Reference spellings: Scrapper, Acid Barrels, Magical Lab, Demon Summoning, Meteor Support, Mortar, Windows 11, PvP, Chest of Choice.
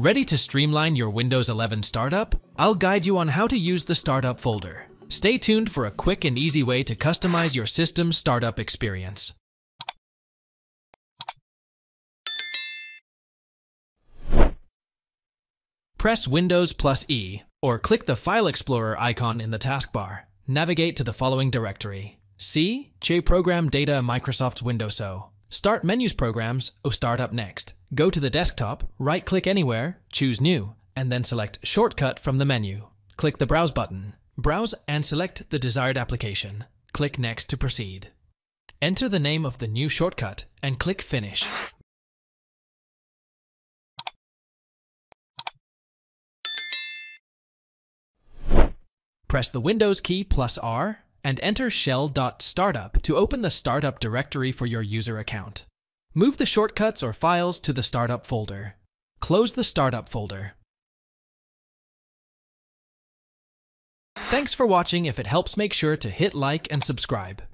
Ready to streamline your Windows 11 startup? I'll guide you on how to use the startup folder. Stay tuned for a quick and easy way to customize your system's startup experience. Press Windows plus E, or click the File Explorer icon in the taskbar. Navigate to the following directory. C, Program Data Microsoft's Windowso. Start Menus Programs, or Start Up Next. Go to the desktop, right-click anywhere, choose New, and then select Shortcut from the menu. Click the Browse button. Browse and select the desired application. Click Next to proceed. Enter the name of the new shortcut and click Finish. Press the Windows key plus R and enter shell.startup to open the startup directory for your user account. Move the shortcuts or files to the startup folder. Close the startup folder. Thanks for watching. If it helps, make sure to hit like and subscribe.